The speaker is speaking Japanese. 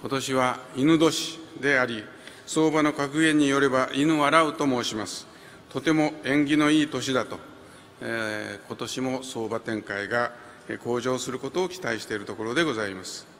今年は犬年であり、相場の格言によれば犬笑うと申します。とても縁起のいい年だと、今年も相場展開が向上することを期待しているところでございます。